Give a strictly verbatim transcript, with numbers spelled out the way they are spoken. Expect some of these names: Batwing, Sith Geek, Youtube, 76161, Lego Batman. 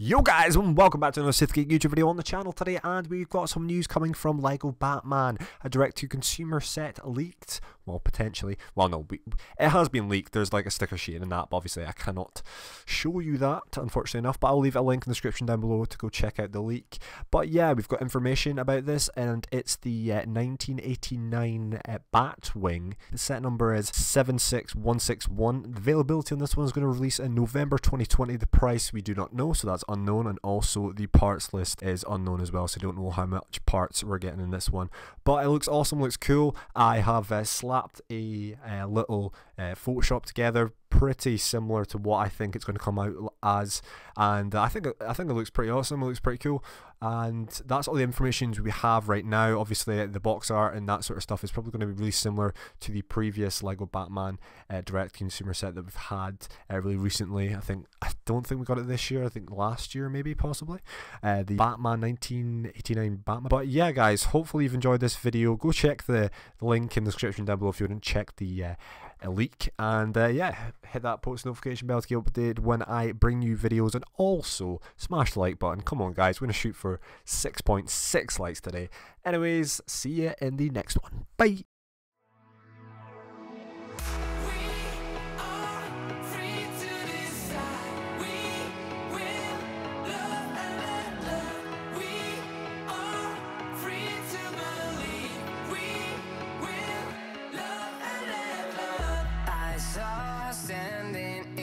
Yo guys, and welcome back to another Sith Geek YouTube video on the channel today, and we've got some news coming from Lego Batman. A direct-to-consumer set leaked, well potentially, well no, we, it has been leaked, there's like a sticker sheet and that, but obviously I cannot show you that, unfortunately enough, but I'll leave a link in the description down below to go check out the leak. But yeah, we've got information about this, and it's the uh, nineteen eighty-nine uh, Batwing. The set number is seven six one six one, the availability on this one is going to release in November twenty twenty, the price we do not know, so that's unknown, and also the parts list is unknown as well, so I don't know how much parts we're getting in this one, but it looks awesome, looks cool. I have uh, slapped a uh, little uh, Photoshop together pretty similar to what I think it's going to come out as, and I think I think it looks pretty awesome, it looks pretty cool, and that's all the information we have right now. Obviously the box art and that sort of stuff is probably going to be really similar to the previous Lego Batman uh, direct consumer set that we've had uh, really recently. I think I don't think we got it this year, I think last year maybe, possibly, uh, the Batman nineteen eighty-nine Batman. But yeah guys, hopefully you've enjoyed this video. Go check the link in the description down below if you want to check the uh, leak, and uh, yeah, hit that post notification bell to get updated when I bring new videos, and also smash the like button. Come on guys, we're going to shoot for six point six likes today. Anyways, see you in the next one. Bye!